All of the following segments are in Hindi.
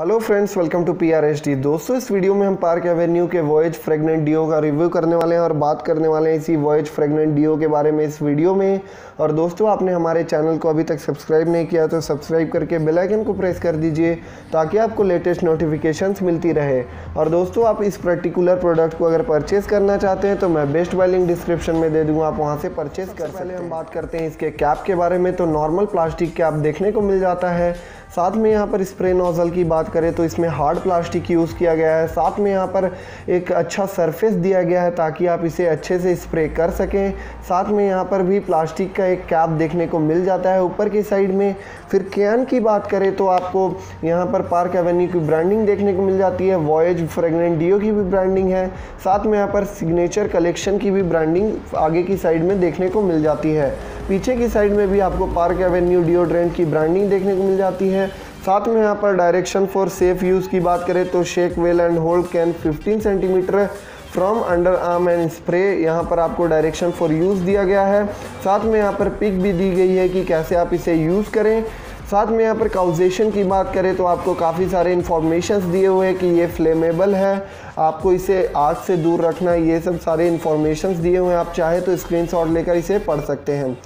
Hello friends, welcome to PRHD। दोस्तों, इस वीडियो में हम पार्क एवेन्यू के वॉयज फ्रैगमेंट डियो का रिव्यू करने वाले हैं और बात करने वाले हैं इसी वॉयज फ्रैगमेंट डियो के बारे में इस वीडियो में। और दोस्तों, आपने हमारे चैनल को अभी तक सब्सक्राइब नहीं किया तो सब्सक्राइब करके बेल आइकन को प्रेस कर दीजिए ताकि आपको लेटेस्ट नोटिफिकेशंस मिलती रहे। और दोस्तों, आप इस पर्टिकुलर प्रोडक्ट को अगर परचेज़ करना चाहते हैं तो मैं बेस्ट बाय लिंक डिस्क्रिप्शन में दे दूँगा, आप वहाँ से परचेज़ कर सकते हैं। हम बात करते हैं इसके कैप के बारे में, तो नॉर्मल प्लास्टिक कैप देखने को मिल जाता है। साथ में यहाँ पर स्प्रे नोजल की बात करें तो इसमें हार्ड प्लास्टिक यूज़ किया गया है। साथ में यहाँ पर एक अच्छा सरफेस दिया गया है ताकि आप इसे अच्छे से स्प्रे कर सकें। साथ में यहाँ पर भी प्लास्टिक का एक कैप देखने को मिल जाता है ऊपर की साइड में। फिर कैन की बात करें तो आपको यहाँ पर पार्क एवेन्यू की ब्रांडिंग देखने को मिल जाती है, वॉयज फ्रैगमेंट डियो की भी ब्रांडिंग है। साथ में यहाँ पर सिग्नेचर कलेक्शन की भी ब्रांडिंग आगे की साइड में देखने को मिल जाती है। पीछे की साइड में भी आपको पार्क एवेन्यू डियोड्रेंट की ब्रांडिंग देखने को मिल जाती है। साथ में यहाँ पर डायरेक्शन फॉर सेफ यूज़ की बात करें तो shake well and hold can 15 centimetre from under arm and spray, यहाँ पर आपको डायरेक्शन फॉर यूज़ दिया गया है। साथ में यहाँ पर पिक भी दी गई है कि कैसे आप इसे यूज़ करें। साथ में यहाँ पर काउजेशन की बात करें तो आपको काफ़ी सारे इन्फॉर्मेशंस दिए हुए हैं कि ये फ्लेमेबल है, आपको इसे आग से दूर रखना, ये सब सारे इन्फॉर्मेशंस दिए हुए हैं। आप चाहे तो स्क्रीनशॉट लेकर इसे पढ़ सकते हैं।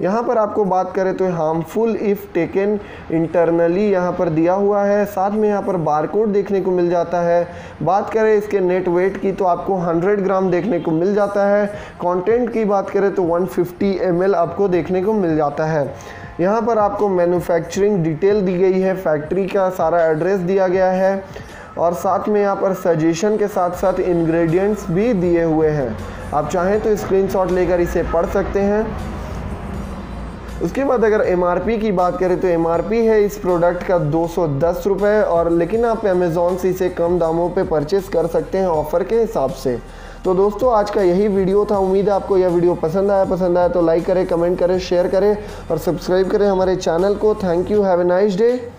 यहाँ पर आपको बात करें तो हार्मफुल इफ़ टेकन इंटरनली यहाँ पर दिया हुआ है। साथ में यहाँ पर बारकोड देखने को मिल जाता है। बात करें इसके नेट वेट की तो आपको 100 ग्राम देखने को मिल जाता है। कंटेंट की बात करें तो 150 ml आपको देखने को मिल जाता है। यहाँ पर आपको मैन्युफैक्चरिंग डिटेल दी गई है, फैक्ट्री का सारा एड्रेस दिया गया है और साथ में यहाँ पर सजेशन के साथ साथ इंग्रेडिएंट्स भी दिए हुए हैं। आप चाहें तो स्क्रीनशॉट लेकर इसे पढ़ सकते हैं। उसके बाद अगर MRP की बात करें तो MRP है इस प्रोडक्ट का 210 रुपये, और लेकिन आप अमेज़ॉन से इसे कम दामों पे परचेस कर सकते हैं ऑफ़र के हिसाब से। तो दोस्तों, आज का यही वीडियो था। उम्मीद है आपको यह वीडियो पसंद आया तो लाइक करें, कमेंट करें, शेयर करें और सब्सक्राइब करें हमारे चैनल को। Thank you, have a nice day.